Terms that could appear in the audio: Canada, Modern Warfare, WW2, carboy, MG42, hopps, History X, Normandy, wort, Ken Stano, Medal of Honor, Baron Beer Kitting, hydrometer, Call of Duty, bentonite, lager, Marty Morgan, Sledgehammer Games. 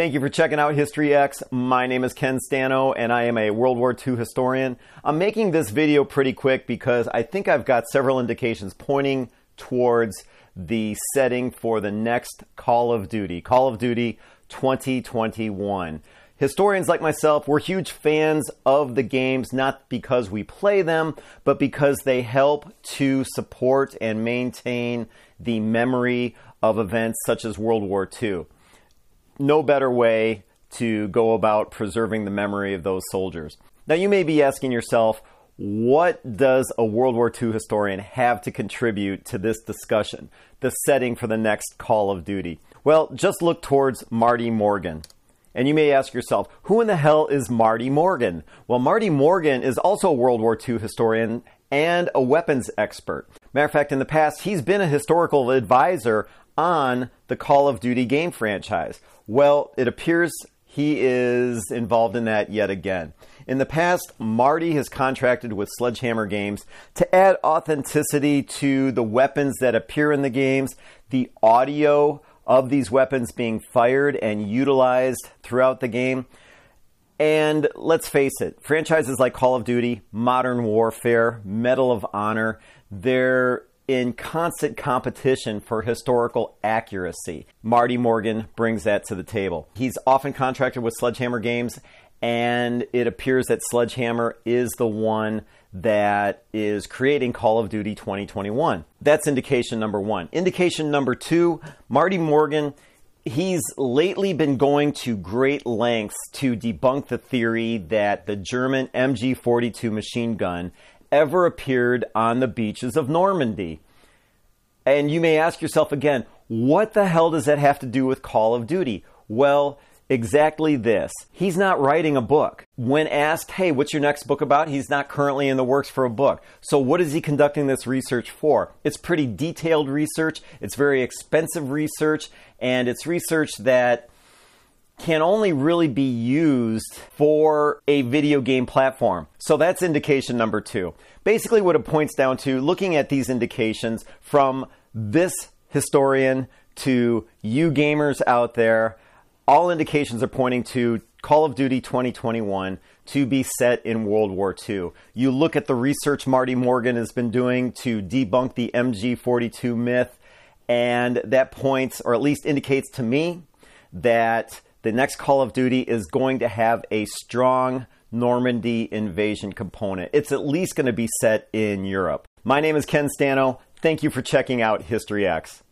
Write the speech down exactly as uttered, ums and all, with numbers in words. Thank you for checking out History X. My name is Ken Stano and I am a World War Two historian. I'm making this video pretty quick because I think I've got several indications pointing towards the setting for the next Call of Duty, Call of Duty twenty twenty-one. Historians like myself, we're huge fans of the games, not because we play them, but because they help to support and maintain the memory of events such as World War Two. No better way to go about preserving the memory of those soldiers. Now, you may be asking yourself, what does a World War Two historian have to contribute to this discussion, the setting for the next Call of Duty? Well, just look towards Marty Morgan. And you may ask yourself, who in the hell is Marty Morgan? Well, Marty Morgan is also a World War Two historian and a weapons expert. Matter of fact, in the past, he's been a historical advisor on the Call of Duty game franchise. Well, it appears he is involved in that yet again. In the past, Marty has contracted with Sledgehammer Games to add authenticity to the weapons that appear in the games, the audio of these weapons being fired and utilized throughout the game. And let's face it, franchises like Call of Duty, Modern Warfare, Medal of Honor, they're in constant competition for historical accuracy. Marty Morgan brings that to the table. He's often contracted with Sledgehammer Games, and it appears that Sledgehammer is the one that is creating Call of Duty twenty twenty-one. That's indication number one. Indication number two, Marty Morgan, he's lately been going to great lengths to debunk the theory that the German M G forty-two machine gun ever appeared on the beaches of Normandy. And you may ask yourself again, what the hell does that have to do with Call of Duty? Well, exactly this. He's not writing a book. When asked, hey, what's your next book about? He's not currently in the works for a book. So what is he conducting this research for? It's pretty detailed research. It's very expensive research. And it's research that can only really be used for a video game platform. So that's indication number two. Basically what it points down to, looking at these indications from this historian to you gamers out there, all indications are pointing to Call of Duty twenty twenty-one to be set in World War Two. You look at the research Marty Morgan has been doing to debunk the M G forty-two myth, and that points, or at least indicates to me, that the next Call of Duty is going to have a strong Normandy invasion component. It's at least going to be set in Europe. My name is Ken Stano. Thank you for checking out History X.